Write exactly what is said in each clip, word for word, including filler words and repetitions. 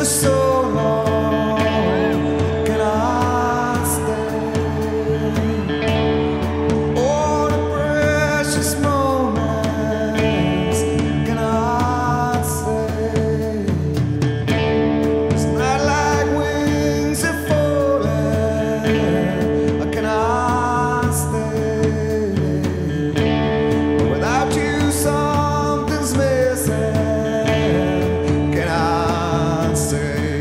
for so long can I stay? Oh, the precious moments can I say? It's not like wings are falling. Can I stay? Without you, something's missing. Say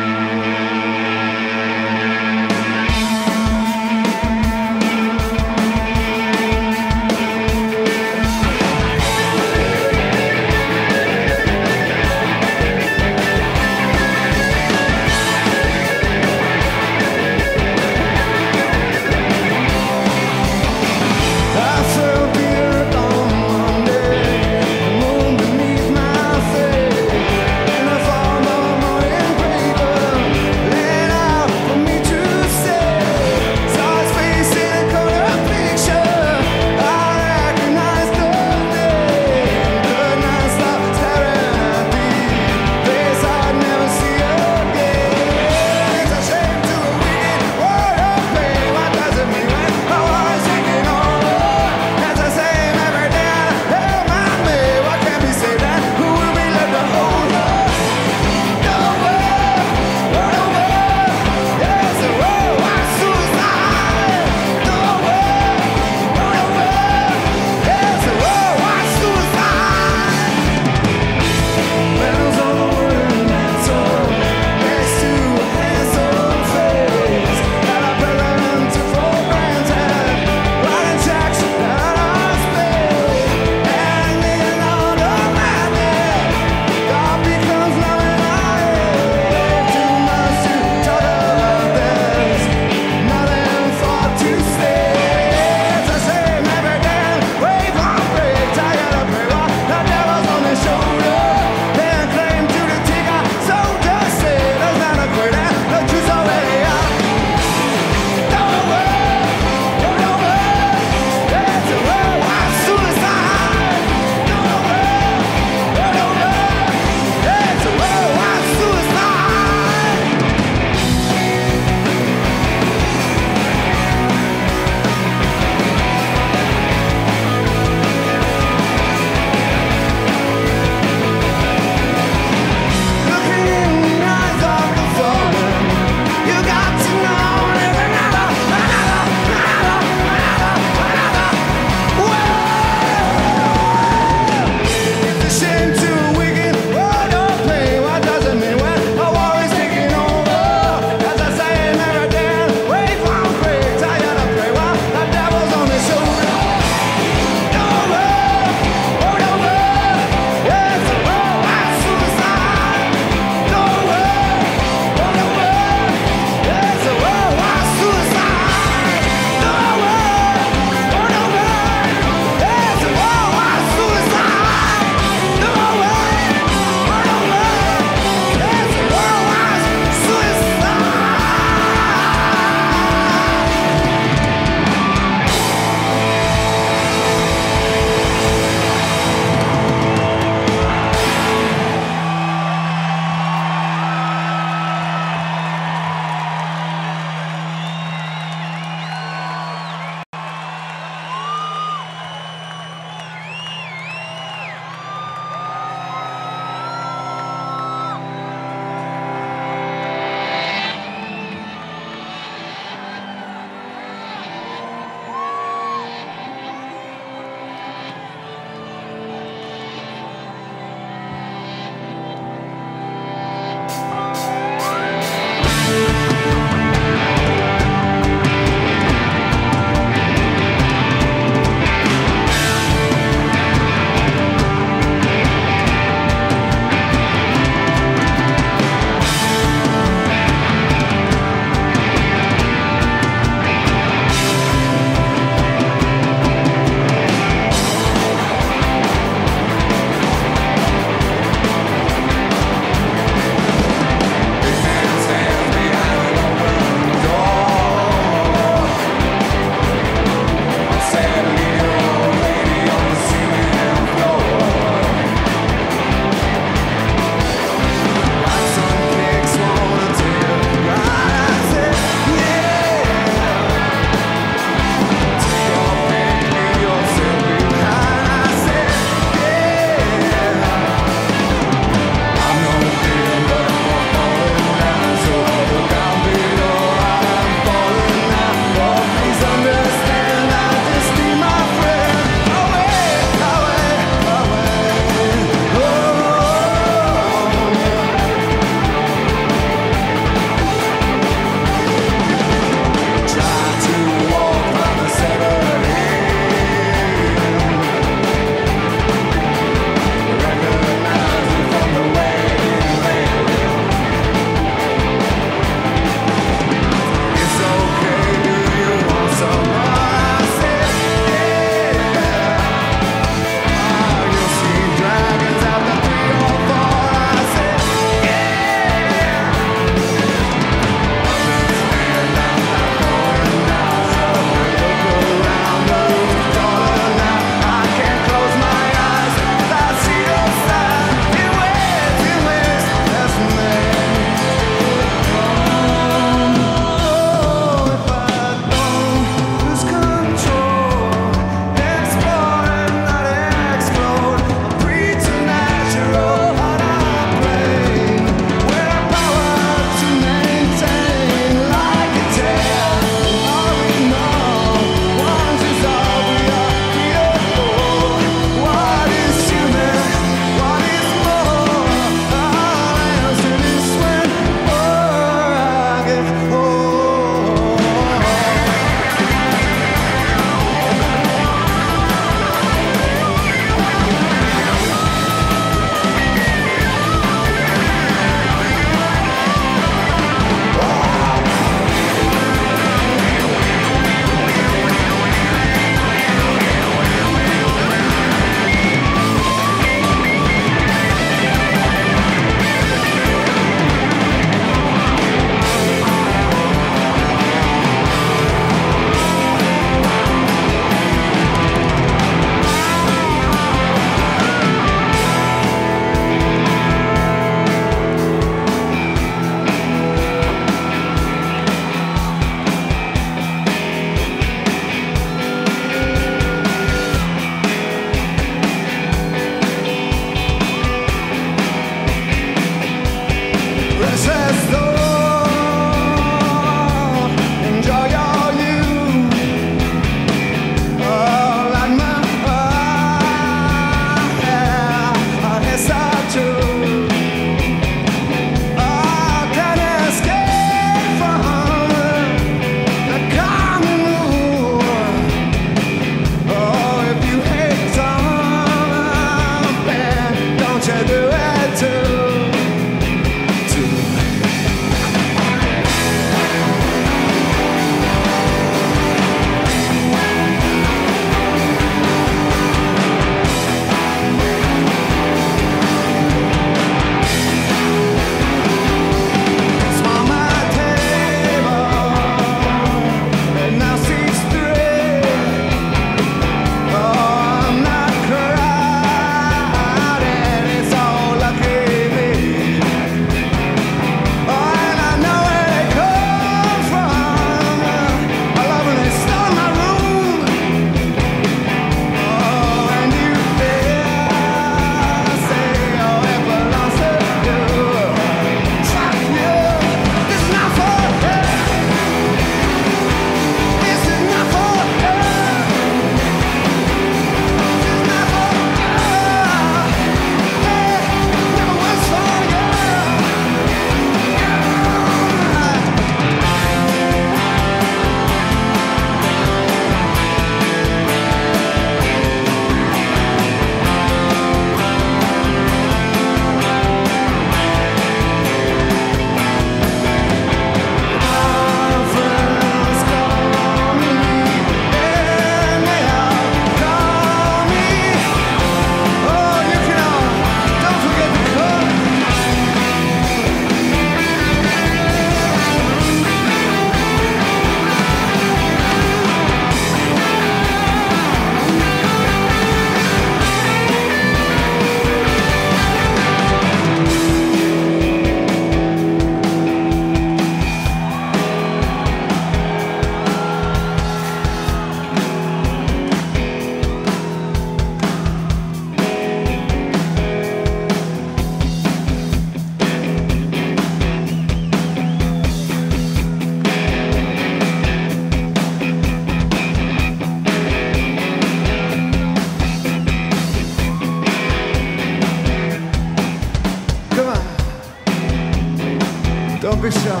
Don't be shy. Listen.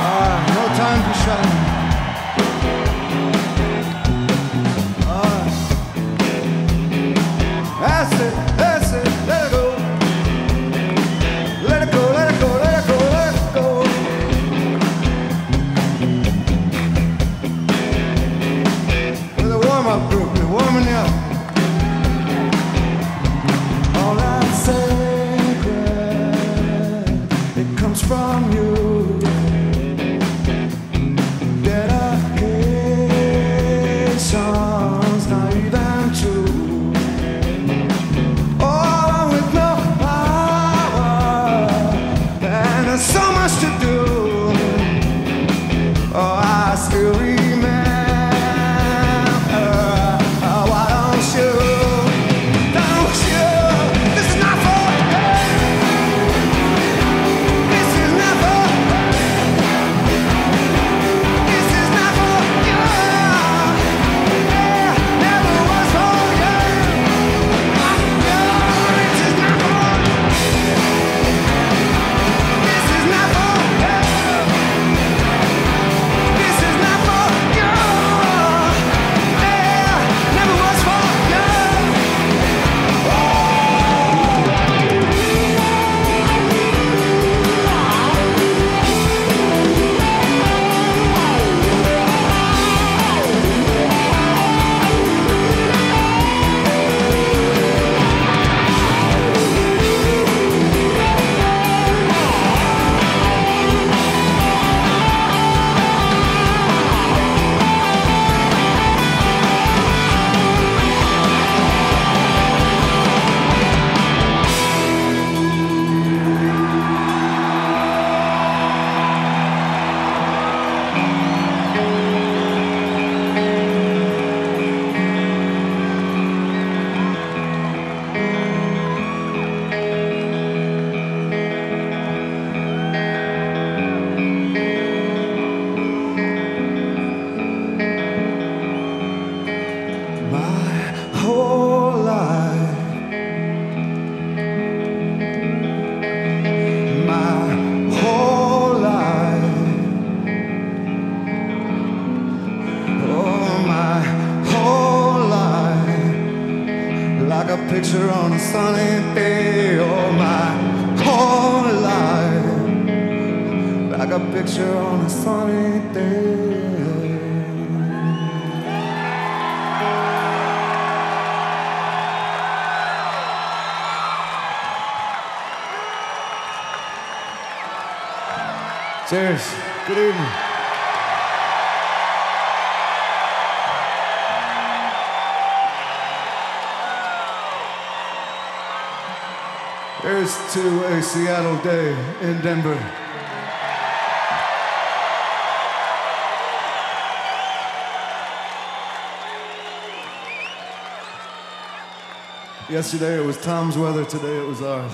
All right, no time for shy. All right. That's it, that's it, let it go. Let it go, let it go, let it go, let it go. With a warm-up group, you're warming up. From you dedications, naive and true, all with no power, and there's so much to do. Oh, I still remember how I don't shoot, don't shoot. This is not for me. Cheers. Good evening. Here's to a Seattle day in Denver. Yesterday it was Tom's weather, today it was ours.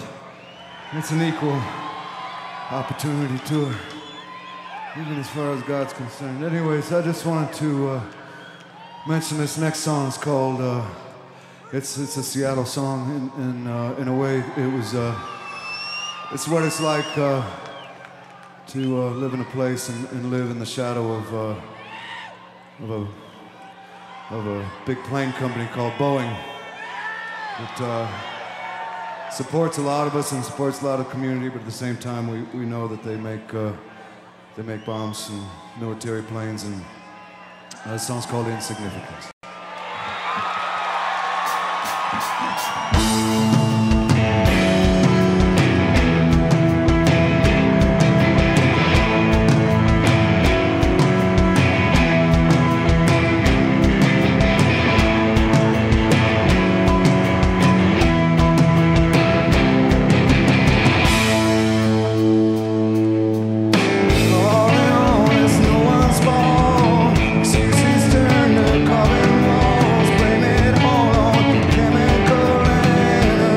It's an equal opportunity tour. Even as far as God's concerned. Anyways, I just wanted to uh, mention this next song. It's called, uh, it's it's a Seattle song, and, and uh, in a way, it was, uh, it's what it's like uh, to uh, live in a place and, and live in the shadow of, uh, of, a, of a big plane company called Boeing. It uh, supports a lot of us and supports a lot of community, but at the same time, we, we know that they make... Uh, They make bombs and military planes, and uh, this song's called Insignificance. She's turned the carbon walls, blame it all on chemical energy.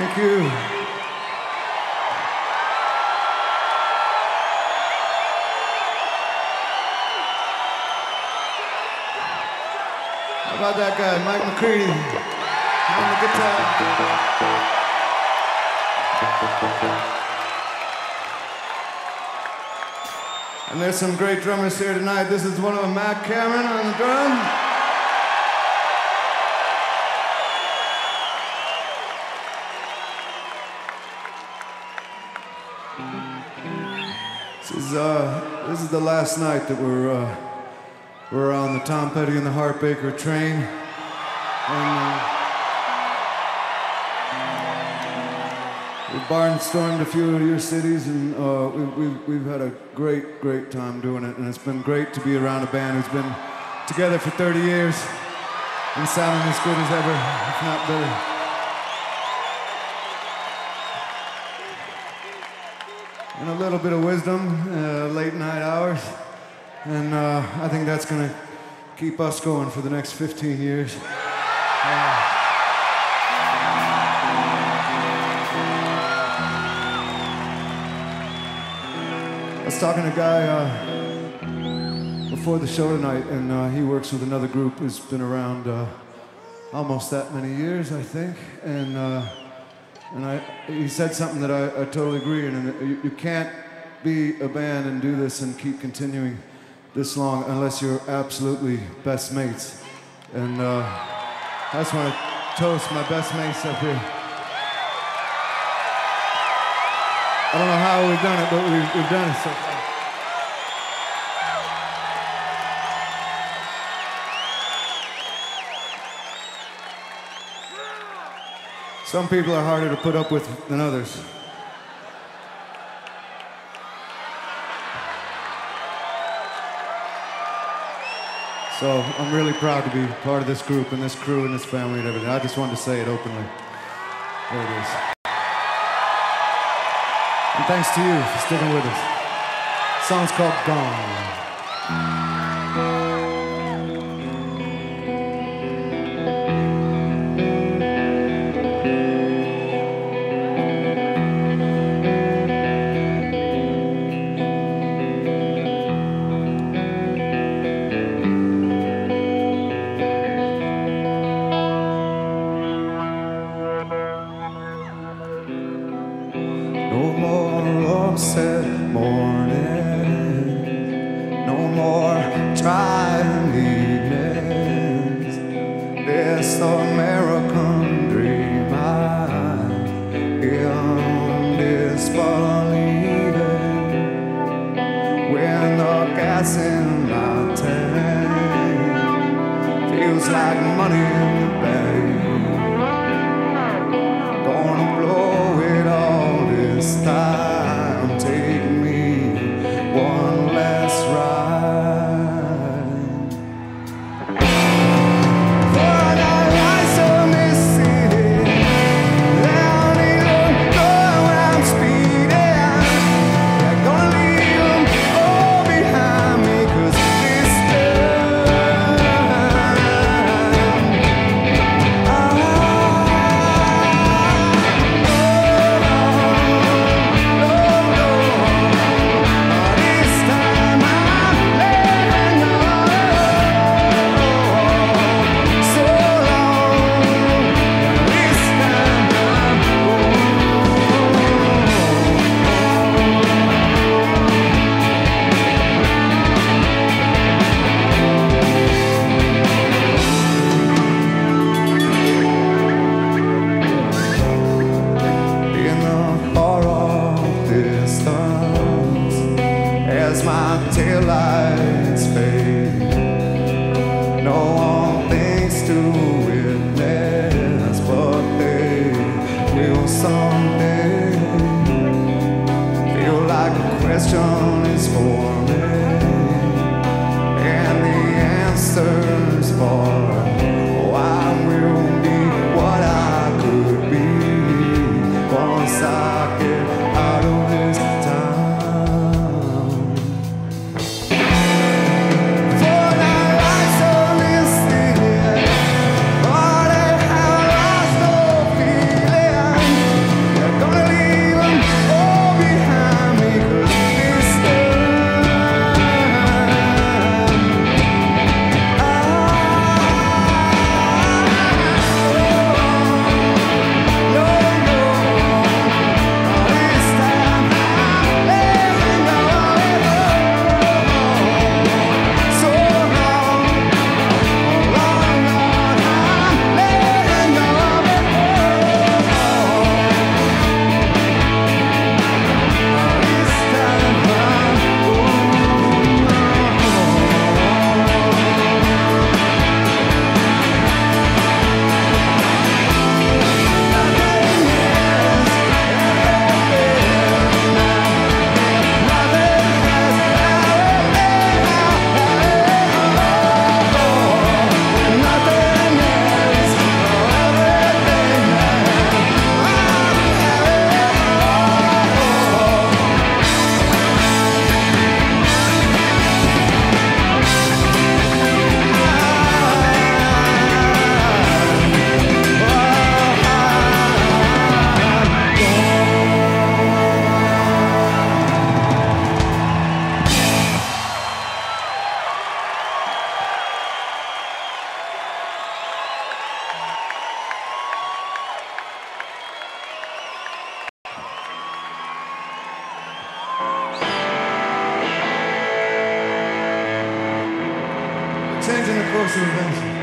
Thank you. How about that guy, Mike McCready, on the guitar. And there's some great drummers here tonight. This is one of them, Matt Cameron on the drum. This is, uh, this is the last night that we're uh, we're on the Tom Petty and the Heartbreakers train, and uh, we barnstormed a few of your cities, and uh, we, we've we've had a great great time doing it, and it's been great to be around a band who's been together for thirty years and sounding as good as ever, if not better. And a little bit of wisdom, uh, late night hours, and uh, I think that's going to keep us going for the next fifteen years. Uh, I was talking to a guy uh, before the show tonight, and uh, he works with another group who's been around uh, almost that many years, I think, and. Uh, And I, he said something that I, I totally agree in. And you, you can't be a band and do this and keep continuing this long unless you're absolutely best mates. And uh, I just want to toast my best mates up here. I don't know how we've done it, but we've, we've done it so far. Some people are harder to put up with than others. So I'm really proud to be part of this group and this crew and this family and everything. I just wanted to say it openly. There it is. And thanks to you for sticking with us. The song's called Gone. Thanks to the Benson.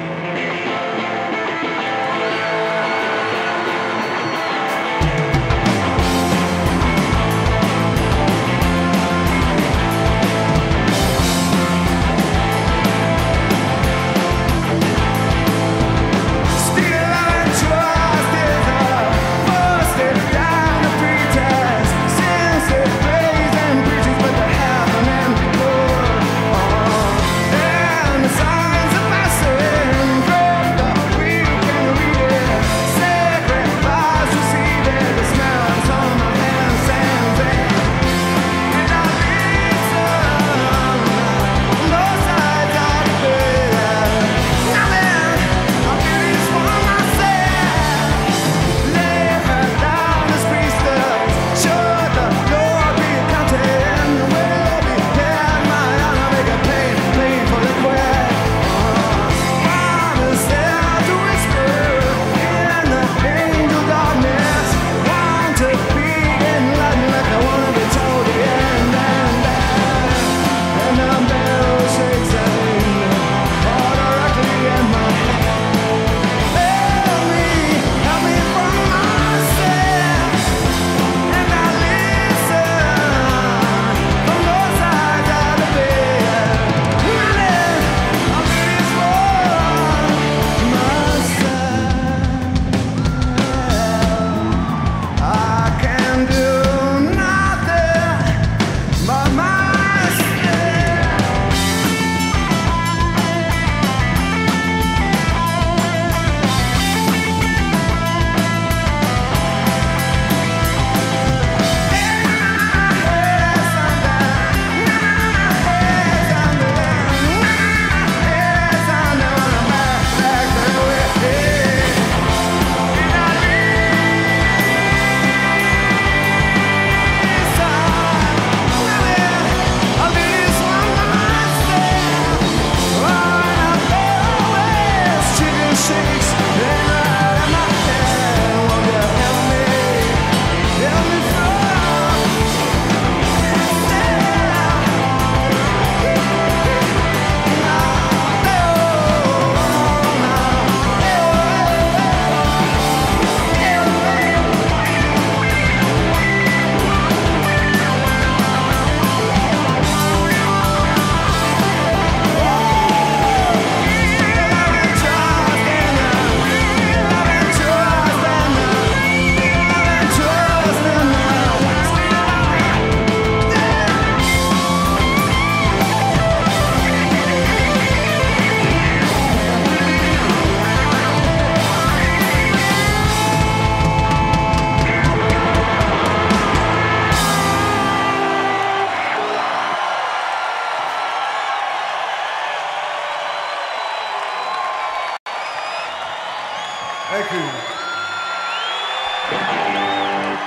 Thank you.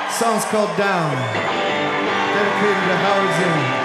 The song's called Down, dedicated to Howard Zinn.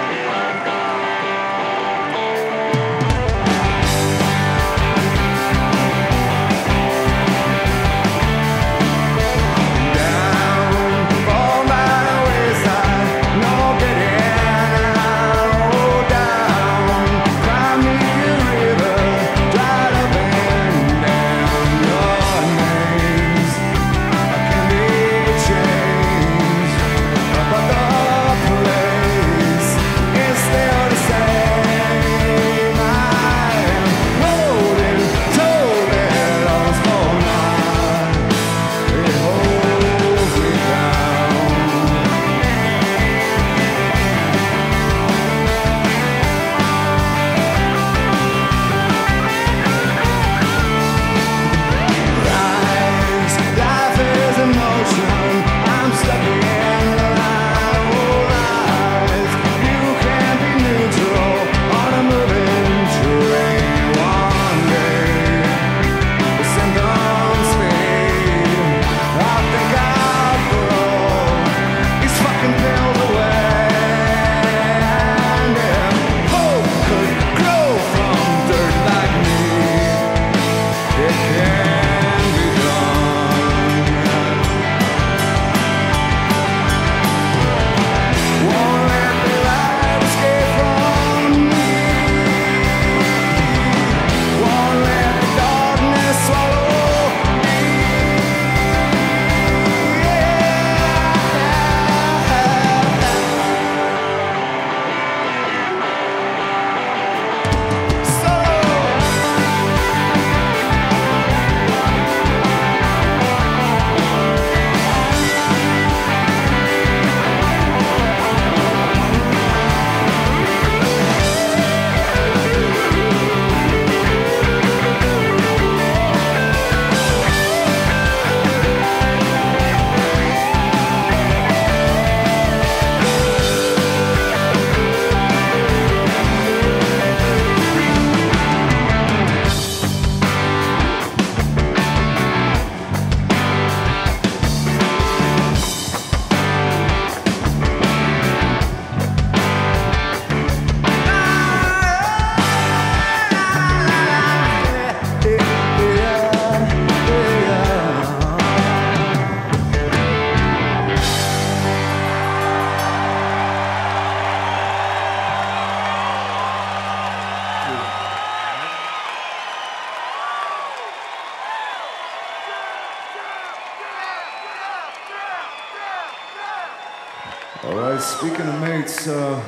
All right, speaking of mates, uh,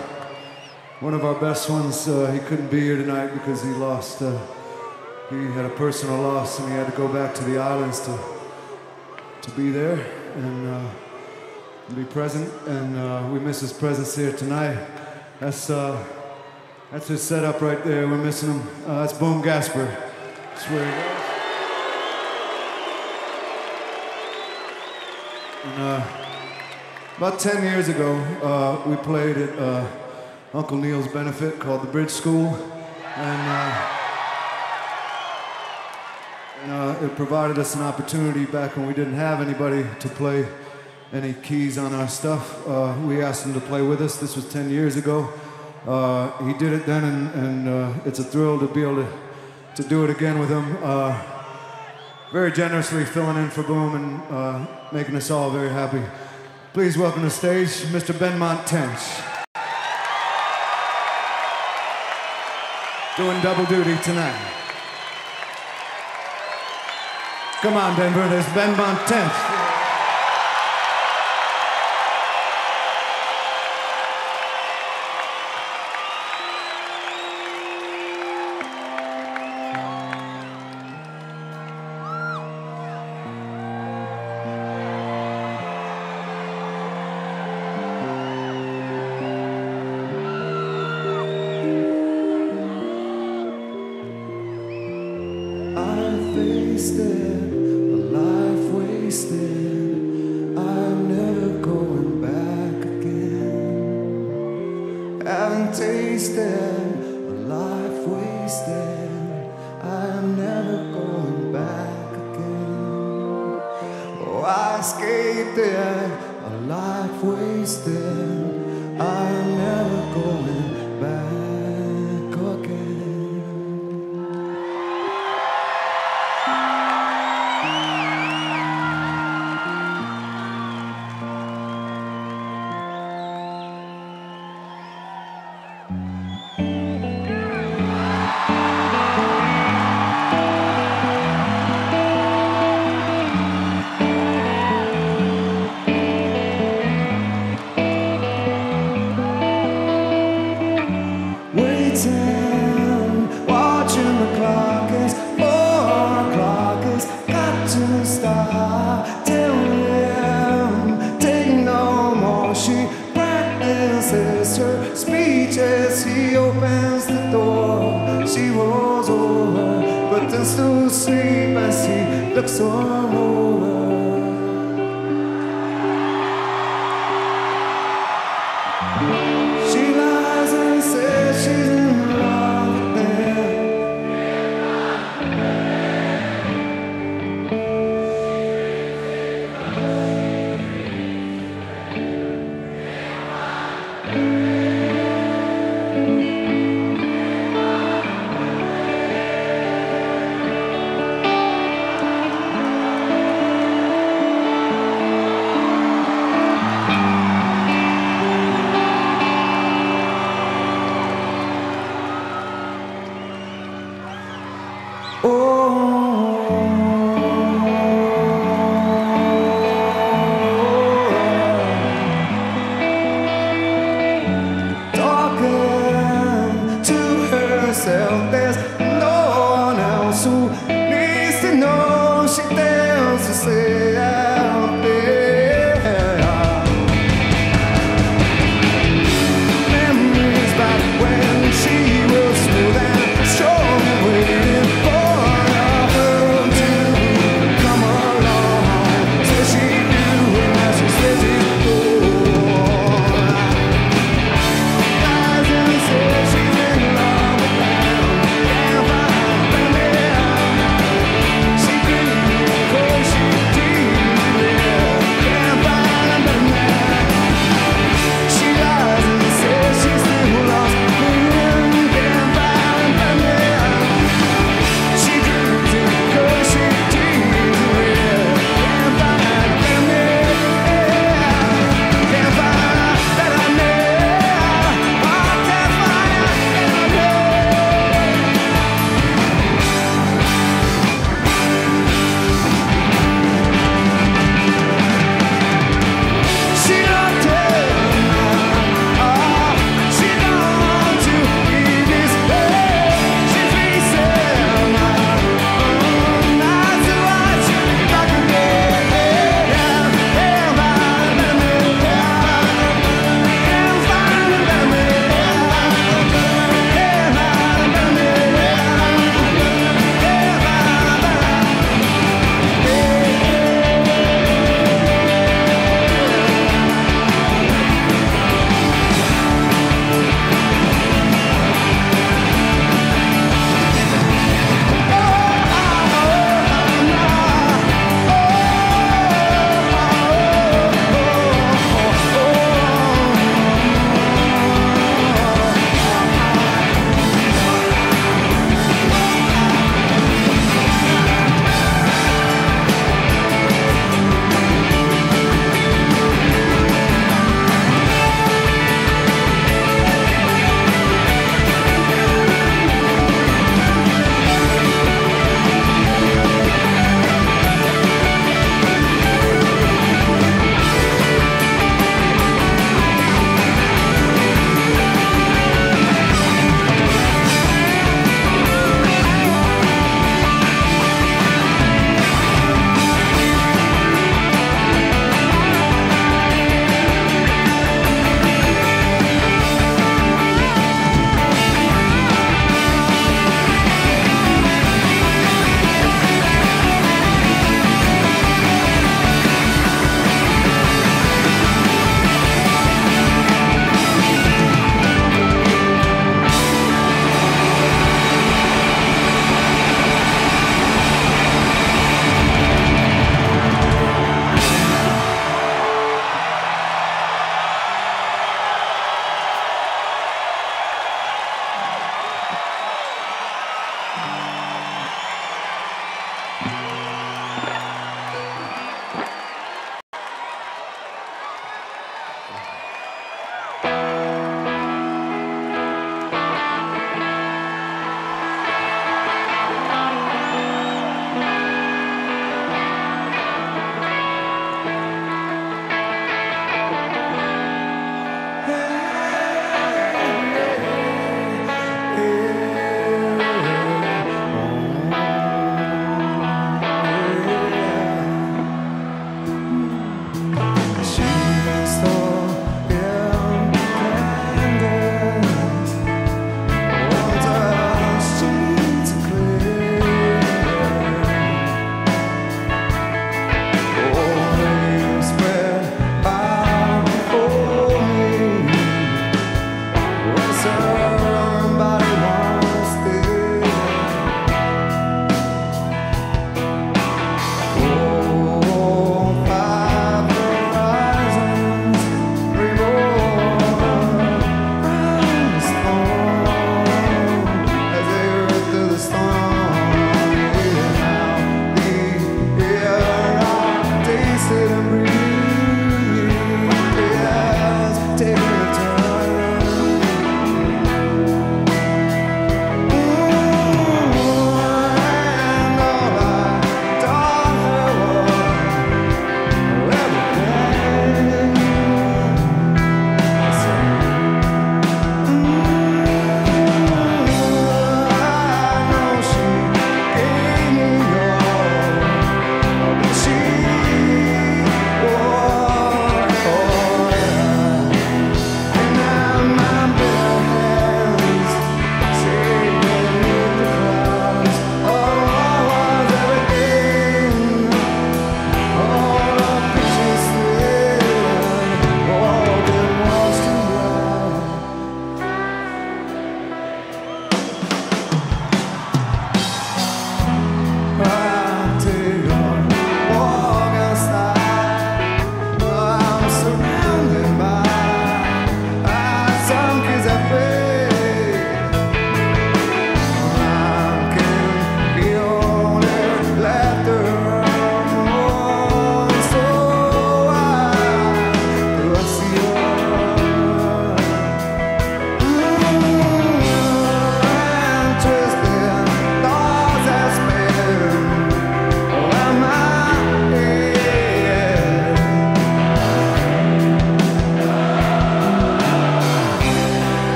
one of our best ones, uh, he couldn't be here tonight because he lost, uh, he had a personal loss and he had to go back to the islands to to be there and uh, be present, and uh, we miss his presence here tonight. That's, uh, that's his setup right there, we're missing him. Uh, that's Boom Gaspar. That's where he was. And, uh, about ten years ago, uh, we played at uh, Uncle Neil's benefit called The Bridge School, and, uh, and uh, it provided us an opportunity back when we didn't have anybody to play any keys on our stuff. Uh, we asked him to play with us. This was ten years ago. Uh, he did it then, and, and uh, it's a thrill to be able to, to do it again with him. Uh, very generously filling in for Boom and uh, making us all very happy. Please welcome to the stage, Mister Benmont Tench. Doing double duty tonight. Come on, Denver, there's Benmont Tench.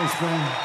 Thanks, Ben.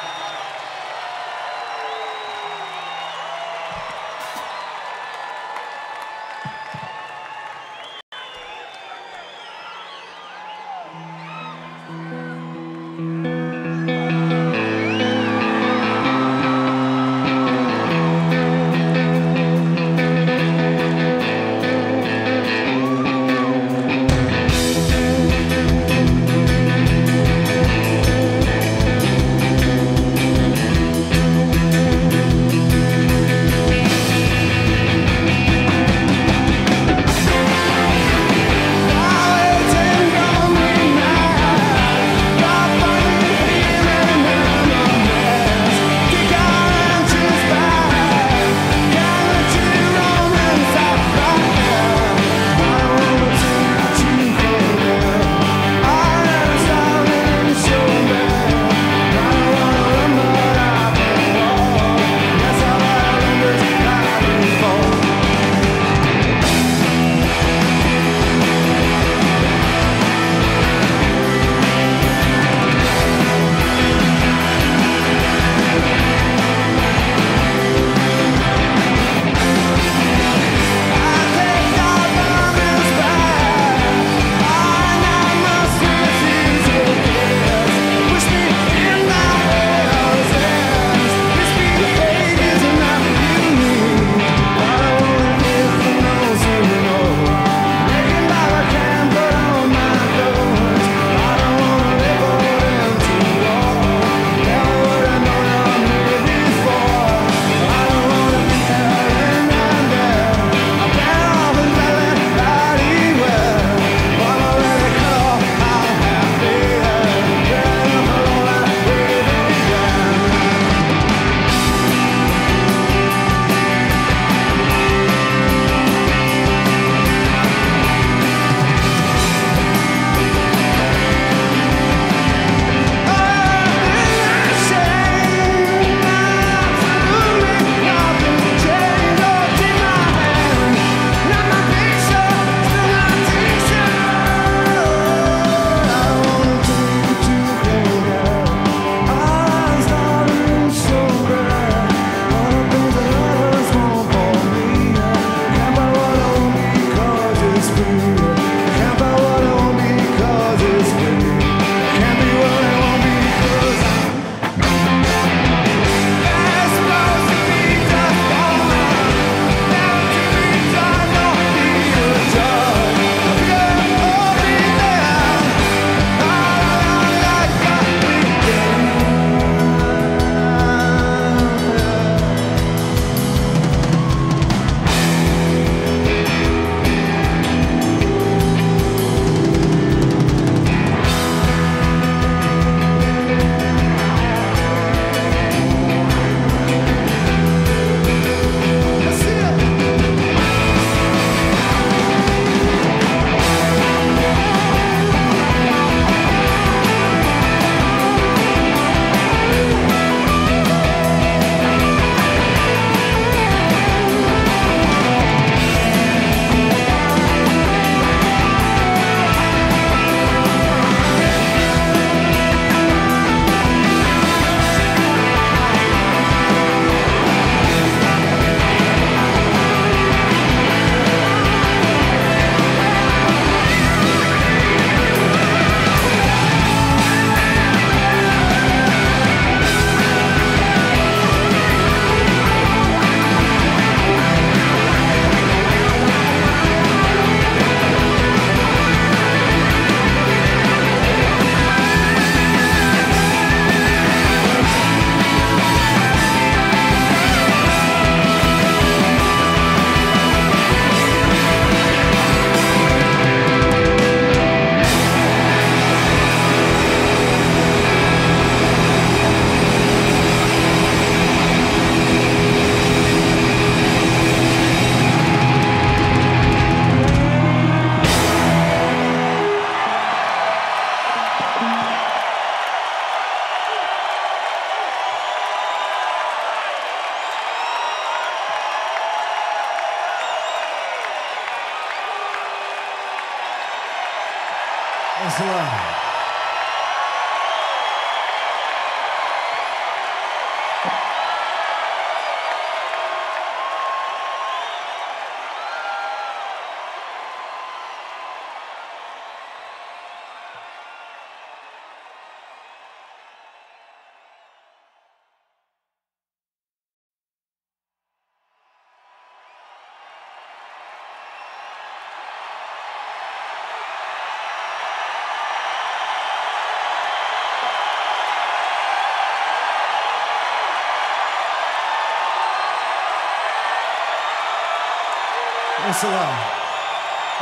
Thanks a lot.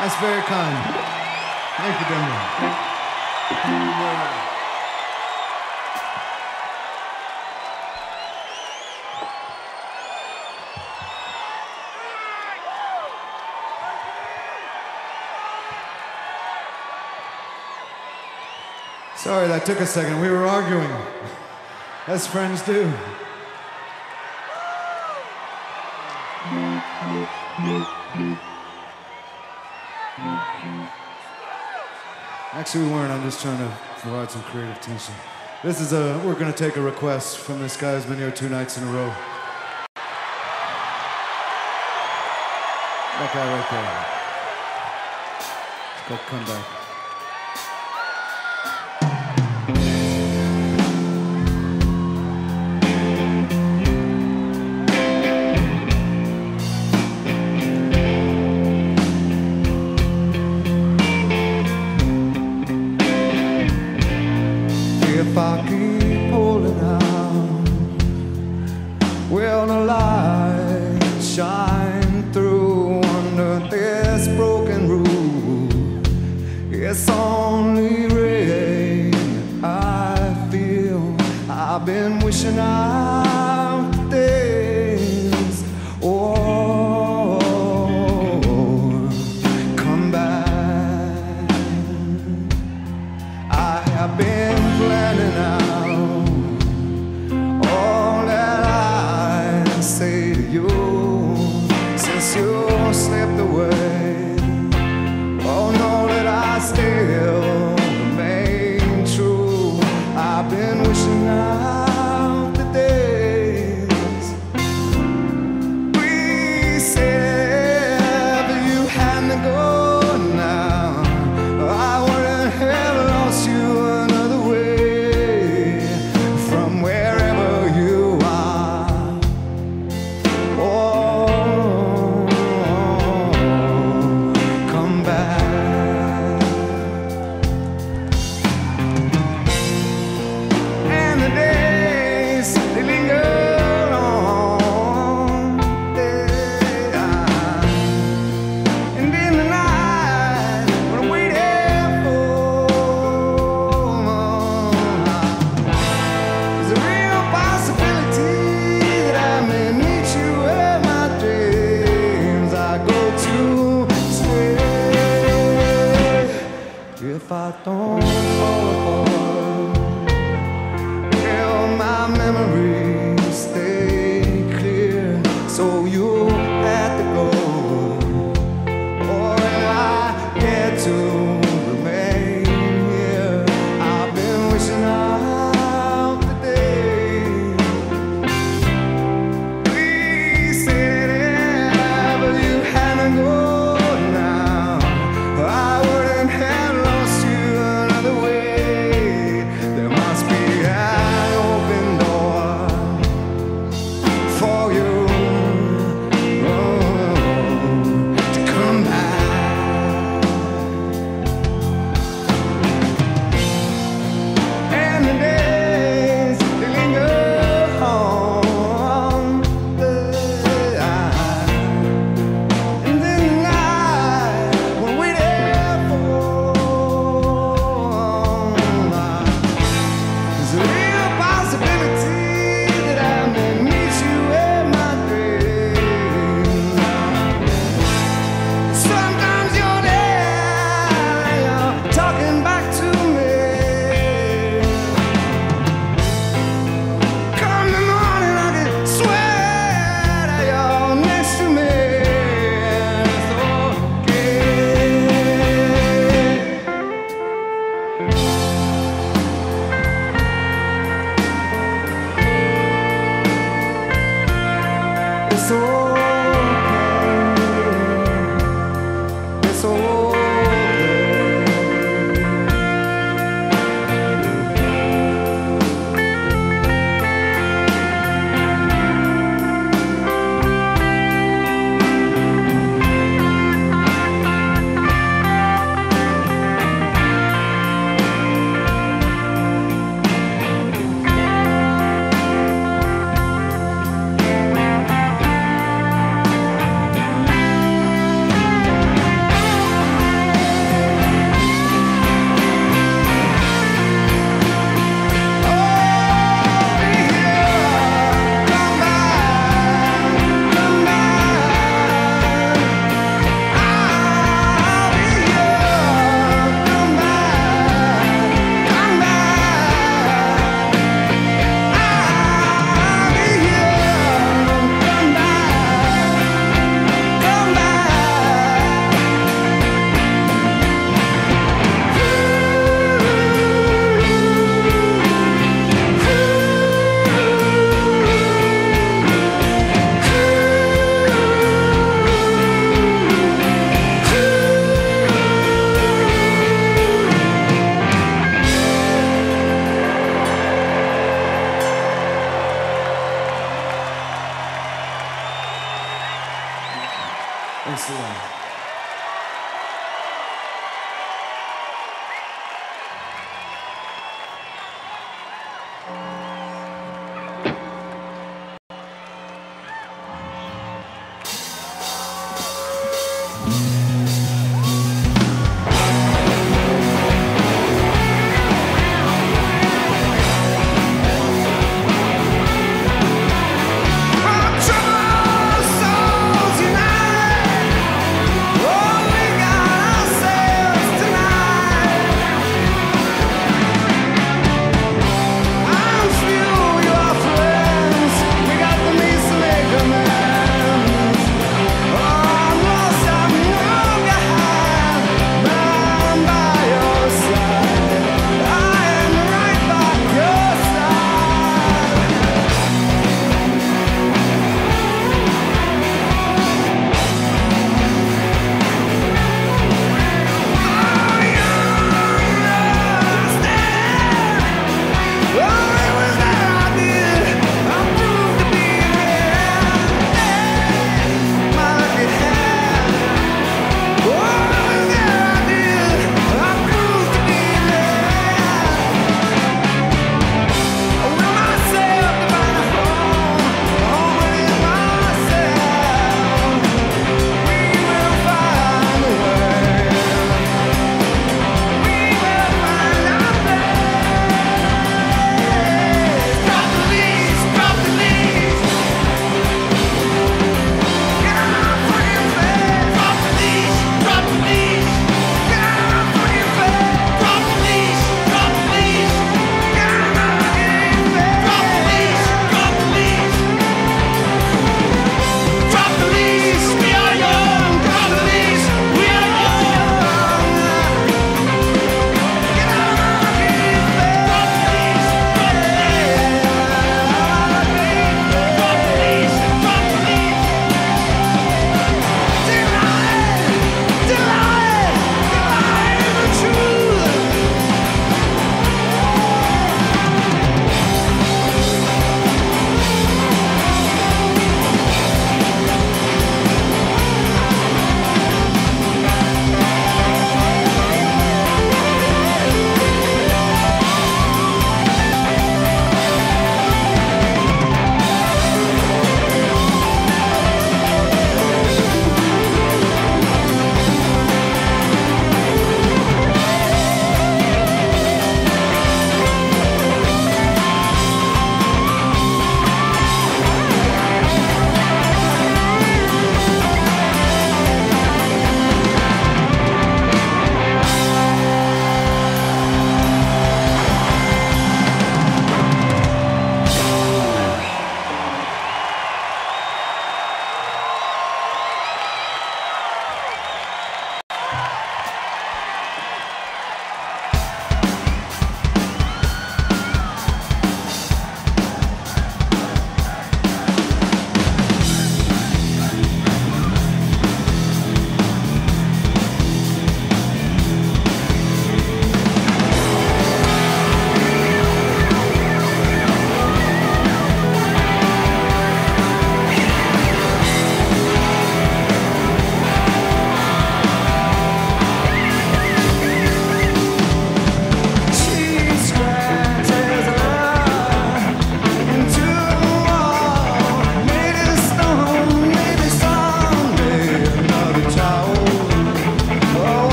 That's very kind. Thank you, Denver. Thank you very much. Sorry, that took a second. We were arguing, as friends do. Actually, we weren't. I'm just trying to provide some creative tension. This is a, we're going to take a request from this guy who's been here two nights in a row. That guy right there. It's called Come Back.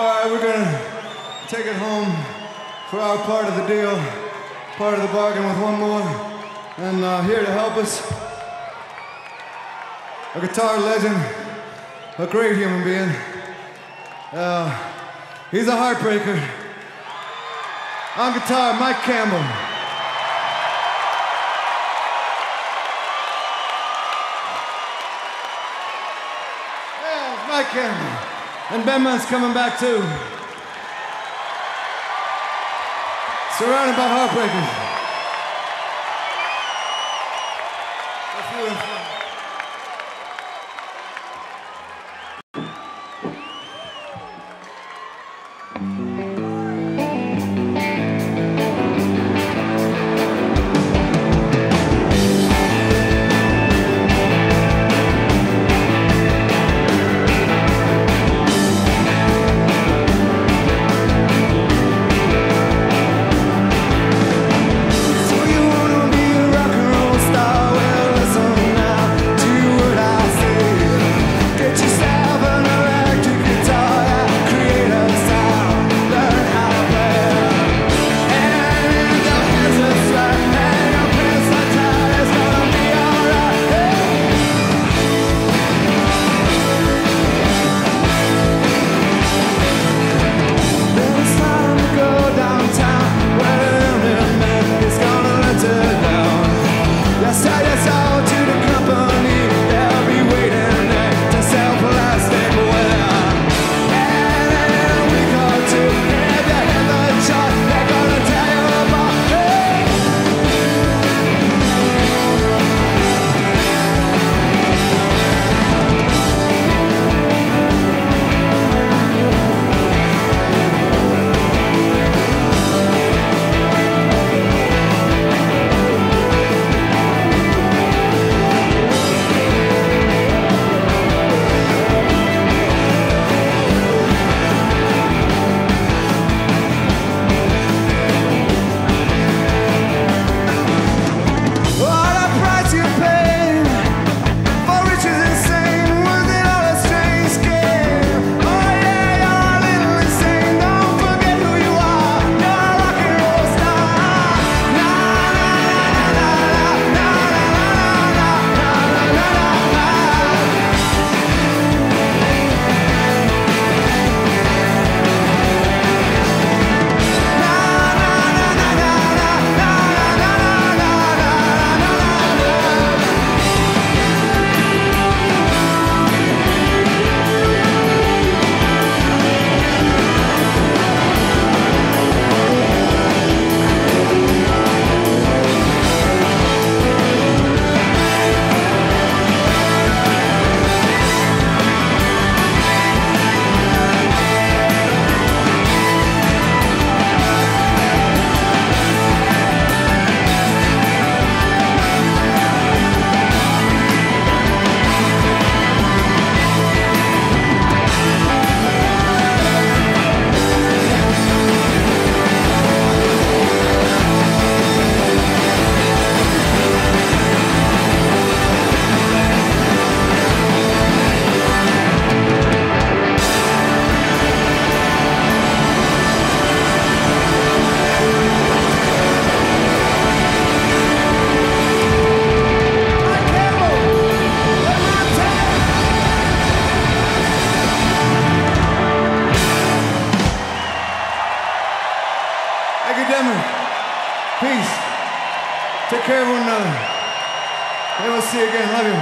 All right, we're gonna take it home for our part of the deal, part of the bargain with one more. And uh, here to help us, a guitar legend, a great human being. Uh, he's a heartbreaker. On guitar, Mike Campbell. Yeah, Mike Campbell. And Benmont's coming back too. Surrounded by heartbreakers.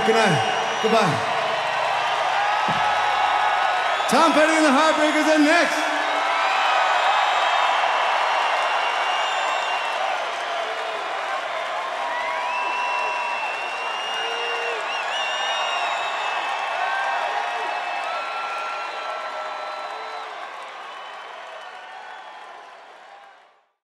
Good night. Goodbye. Tom Petty and the Heartbreakers are next.